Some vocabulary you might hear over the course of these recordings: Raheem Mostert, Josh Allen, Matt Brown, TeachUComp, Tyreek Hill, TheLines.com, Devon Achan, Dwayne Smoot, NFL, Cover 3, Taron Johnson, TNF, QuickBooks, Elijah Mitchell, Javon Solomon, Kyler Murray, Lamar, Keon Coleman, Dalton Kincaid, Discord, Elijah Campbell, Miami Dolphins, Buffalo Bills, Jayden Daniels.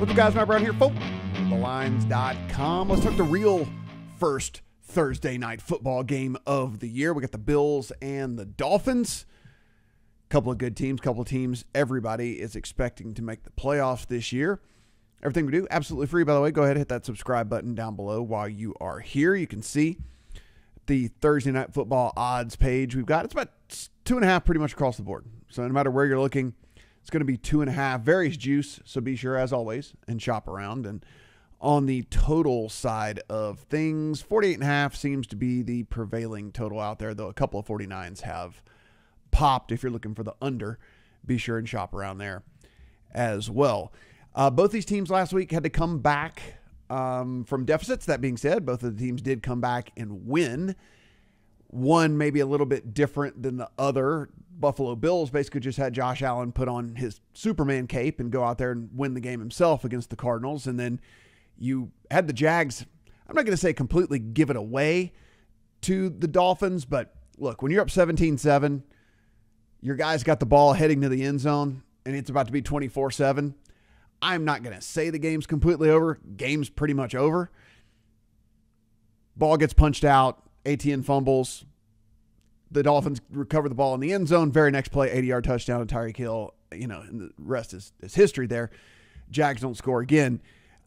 What's up, guys? Matt Brown here, folks. TheLines.com. Let's talk the real first Thursday night football game of the year. We got the Bills and the Dolphins. Couple of good teams, couple of teams everybody is expecting to make the playoffs this year. Everything we do, absolutely free, by the way. Go ahead and hit that subscribe button down below while you are here. You can see the Thursday night football odds page we've got. It's about 2.5 pretty much across the board. So no matter where you're looking, it's going to be 2.5. Varies juice, so be sure, as always, and shop around. And on the total side of things, 48.5 seems to be the prevailing total out there, though a couple of 49s have popped. If you're looking for the under, be sure and shop around there as well. Both these teams last week had to come back from deficits. That being said, both of the teams did come back and win. One maybe a little bit different than the other. Buffalo Bills basically just had Josh Allen put on his Superman cape and go out there and win the game himself against the Cardinals. And then you had the Jags, I'm not going to say completely give it away to the Dolphins, but look, when you're up 17-7, your guy's got the ball heading to the end zone, and it's about to be 24-7. I'm not going to say the game's completely over. Game's pretty much over. Ball gets punched out. Achan fumbles. The Dolphins recover the ball in the end zone. Very next play, 80-yard touchdown to Tyreek Hill. You know, and the rest is history there. Jags don't score again.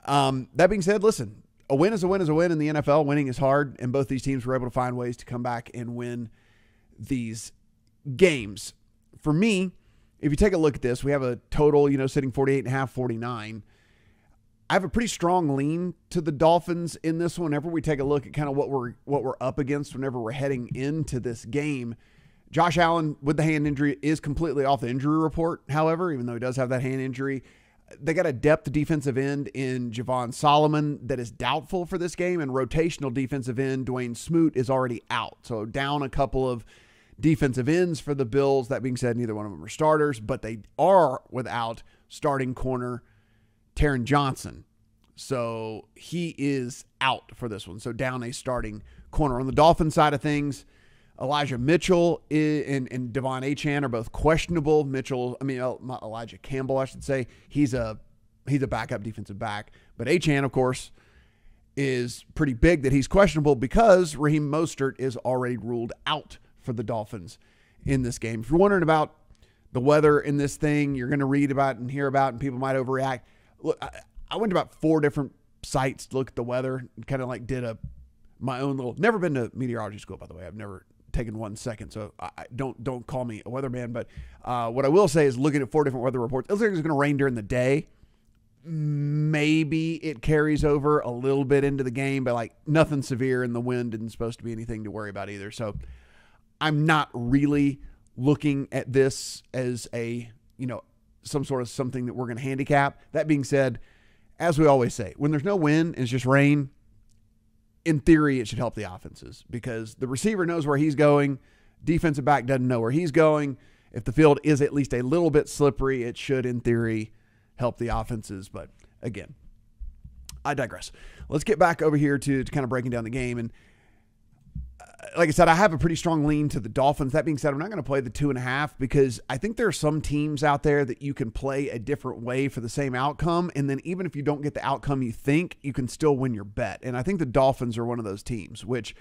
That being said, listen, a win is a win is a win in the NFL. Winning is hard, and both these teams were able to find ways to come back and win these games. For me, if you take a look at this, we have a total, you know, sitting 48.5, 49. I have a pretty strong lean to the Dolphins in this one. Whenever we take a look at kind of what we're up against whenever we're heading into this game, Josh Allen with the hand injury is completely off the injury report. However, even though he does have that hand injury, they got a depth defensive end in Javon Solomon that is doubtful for this game, and rotational defensive end Dwayne Smoot is already out. So down a couple of defensive ends for the Bills. That being said, neither one of them are starters, but they are without starting corner Taron Johnson. So he is out for this one. So down a starting corner. On the Dolphin side of things, Elijah Mitchell and Devon Achan are both questionable. Elijah Campbell, I should say. He's a backup defensive back. But Achan, of course, is pretty big that he's questionable because Raheem Mostert is already ruled out for the Dolphins in this game. If you're wondering about the weather in this thing, you're going to read about and hear about, and people might overreact. Look, I went to about 4 different sites to look at the weather and kind of like did my own little, never been to meteorology school, by the way. I've never taken 1 second. So don't call me a weatherman, but what I will say is looking at 4 different weather reports, it looks like it's going to rain during the day. Maybe it carries over a little bit into the game, but like nothing severe, and the wind isn't supposed to be anything to worry about either. So I'm not really looking at this as a, you know, some sort of something that we're going to handicap. That being said, as we always say, when there's no wind and it's just rain, in theory, it should help the offenses because the receiver knows where he's going. Defensive back doesn't know where he's going. If the field is at least a little bit slippery, it should, in theory, help the offenses. But again, I digress. Let's get back over here to kind of breaking down the game. And like I said, I have a pretty strong lean to the Dolphins. That being said, I'm not going to play the 2.5 because I think there are some teams out there that you can play a different way for the same outcome. And then even if you don't get the outcome you think, you can still win your bet. And I think the Dolphins are one of those teams, which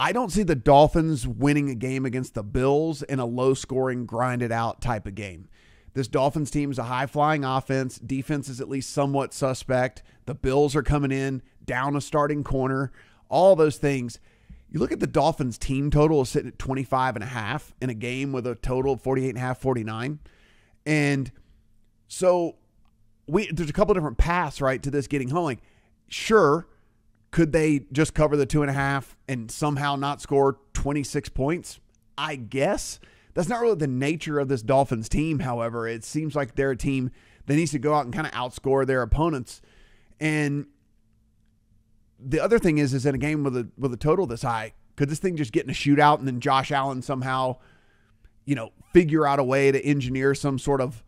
I don't see the Dolphins winning a game against the Bills in a low-scoring, grinded-out type of game. This Dolphins team is a high-flying offense. Defense is at least somewhat suspect. The Bills are coming in, down a starting corner, all those things. You look at the Dolphins team total is sitting at 25.5 in a game with a total of 48.5, 49. And so there's a couple different paths, right, to this getting home. Like, sure, could they just cover the 2.5 and somehow not score 26 points? I guess. That's not really the nature of this Dolphins team, however. It seems like they're a team that needs to go out and kind of outscore their opponents. And the other thing is in a game with a total this high, could this thing just get in a shootout and then Josh Allen somehow, you know, figure out a way to engineer some sort of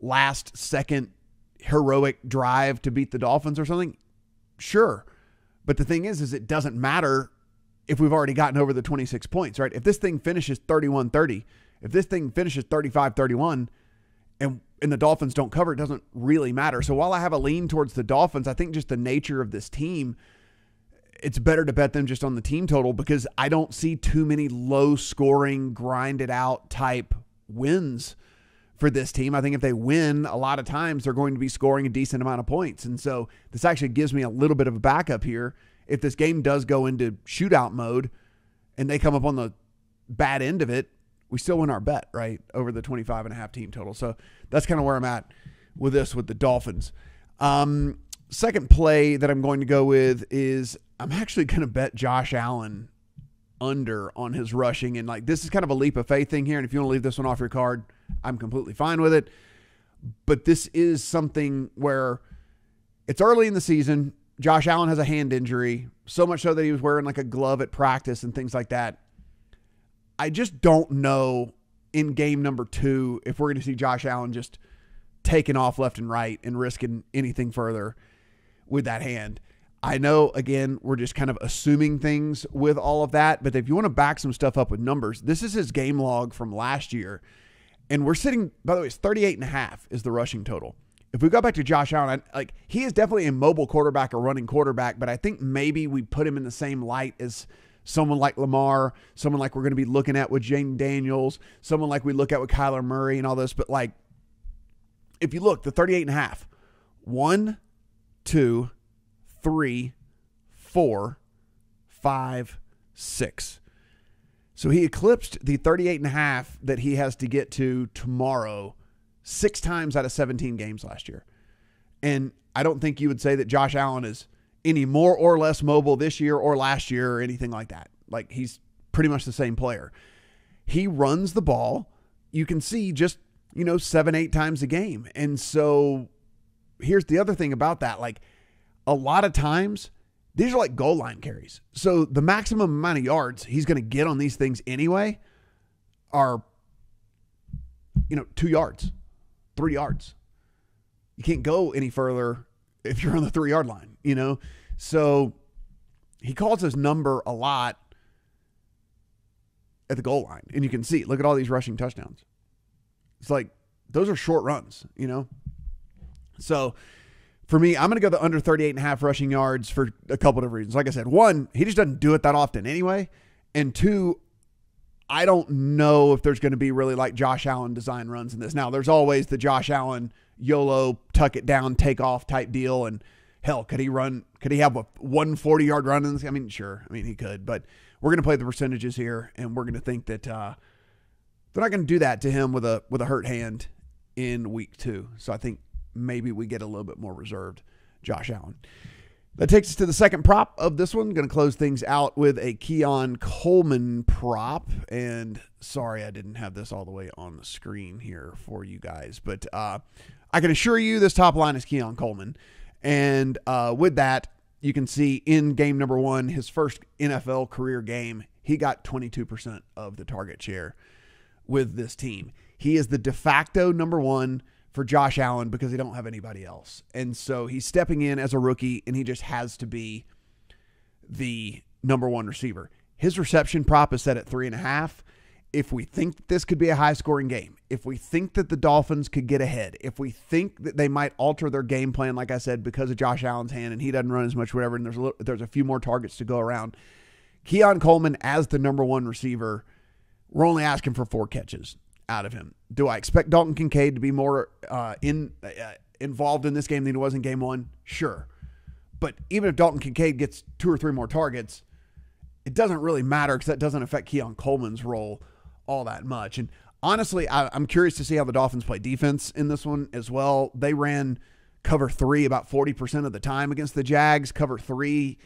last-second heroic drive to beat the Dolphins or something? Sure. But the thing is it doesn't matter if we've already gotten over the 26 points, right? If this thing finishes 31-30, if this thing finishes 35-31, and and the Dolphins don't cover, it doesn't really matter. So while I have a lean towards the Dolphins, I think just the nature of this team, it's better to bet them just on the team total because I don't see too many low-scoring, grinded-out type wins for this team. I think if they win, a lot of times they're going to be scoring a decent amount of points. And so this actually gives me a little bit of a backup here. If this game does go into shootout mode and they come up on the bad end of it, we still win our bet, right, over the 25.5 team total. So that's kind of where I'm at with this with the Dolphins. Second play that I'm going to go with is I'm actually going to bet Josh Allen under on his rushing. And like, this is kind of a leap of faith thing here. And if you want to leave this one off your card, I'm completely fine with it. But this is something where it's early in the season. Josh Allen has a hand injury, so much so that he was wearing like a glove at practice and things like that. I just don't know in game number 2 if we're going to see Josh Allen just taking off left and right and risking anything further with that hand. I know, again, we're just kind of assuming things with all of that, but if you want to back some stuff up with numbers, this is his game log from last year. And we're sitting, by the way, it's 38.5 is the rushing total. If we go back to Josh Allen, like, he is definitely a mobile quarterback, a running quarterback, but I think maybe we put him in the same light as someone like Lamar, someone like we're going to be looking at with Jayden Daniels, someone like we look at with Kyler Murray and all this. But like, if you look, the 38.5, 1, 2, 3, 4, 5, 6. So he eclipsed the 38.5 that he has to get to tomorrow 6 times out of 17 games last year. And I don't think you would say that Josh Allen is any more or less mobile this year or last year or anything like that. Like, he's pretty much the same player. He runs the ball, you can see, just, you know, 7-8 times a game. And so here's the other thing about that. Like, a lot of times these are like goal line carries. So the maximum amount of yards he's going to get on these things anyway are, you know, 2 yards, 3 yards. You can't go any further if you're on the 3-yard line, you know? So he calls his number a lot at the goal line. And you can see, look at all these rushing touchdowns. It's like, those are short runs, you know? So for me, I'm going to go the under 38.5 rushing yards for a couple of reasons. Like I said, 1, he just doesn't do it that often anyway. And 2, I don't know if there's going to be really like Josh Allen design runs in this. Now, there's always the Josh Allen YOLO, tuck it down, take off type deal. And hell, could he run? Could he have a 140-yard run in this? I mean, sure. I mean, he could. But we're going to play the percentages here, and we're going to think that they're not going to do that to him with a hurt hand in week 2. So I think maybe we get a little bit more reserved Josh Allen. That takes us to the second prop of this one. Going to close things out with a Keon Coleman prop. And sorry, I didn't have this all the way on the screen here for you guys. But I can assure you this top line is Keon Coleman. And with that, you can see in game number 1, his first NFL career game, he got 22% of the target share with this team. He is the de facto number 1 for Josh Allen because they don't have anybody else. And so he's stepping in as a rookie, and he just has to be the number 1 receiver. His reception prop is set at 3.5. If we think that this could be a high-scoring game, if we think that the Dolphins could get ahead, if we think that they might alter their game plan, like I said, because of Josh Allen's hand and he doesn't run as much, whatever, and there's a few more targets to go around, Keon Coleman as the number 1 receiver, we're only asking for 4 catches out of him. Do I expect Dalton Kincaid to be more involved in this game than he was in game 1? Sure. But even if Dalton Kincaid gets 2 or 3 more targets, it doesn't really matter because that doesn't affect Keon Coleman's role all that much. And honestly, I'm curious to see how the Dolphins play defense in this one as well. They ran cover 3 about 40% of the time against the Jags. Cover 3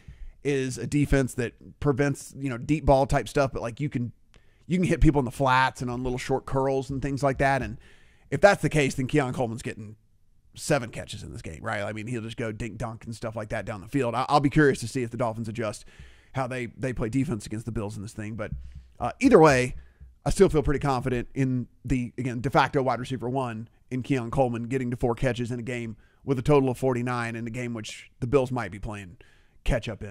is a defense that prevents, you know, deep ball type stuff, but like you can hit people in the flats and on little short curls and things like that. And if that's the case, then Keon Coleman's getting 7 catches in this game, right? I mean, he'll just go dink dunk and stuff like that down the field. I'll be curious to see if the Dolphins adjust how they play defense against the Bills in this thing. But either way, I still feel pretty confident in the, again, de facto wide receiver 1 in Keon Coleman getting to 4 catches in a game with a total of 49 in a game which the Bills might be playing catch up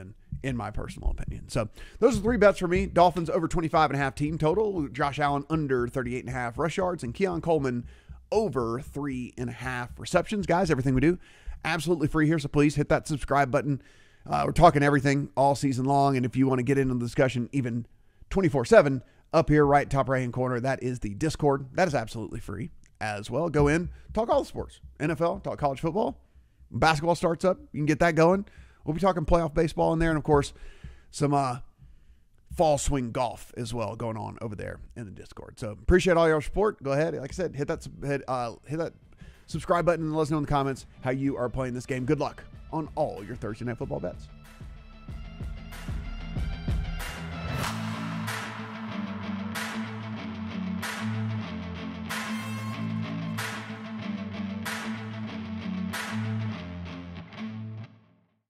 in my personal opinion. So those are 3 bets for me. Dolphins over 25.5 team total, Josh Allen under 38.5 rush yards, and Keon Coleman over 3.5 receptions. Guys, everything we do, absolutely free here, so please hit that subscribe button. We're talking everything all season long, and if you want to get into the discussion even 24/7, up here, right, top right-hand corner, that is the Discord. That is absolutely free as well. Go in, talk all the sports, NFL, talk college football, basketball starts up. You can get that going. We'll be talking playoff baseball in there, and, of course, some fall swing golf as well going on over there in the Discord. So appreciate all your support. Go ahead. Like I said, hit that subscribe button and let us know in the comments how you are playing this game. Good luck on all your Thursday Night Football bets.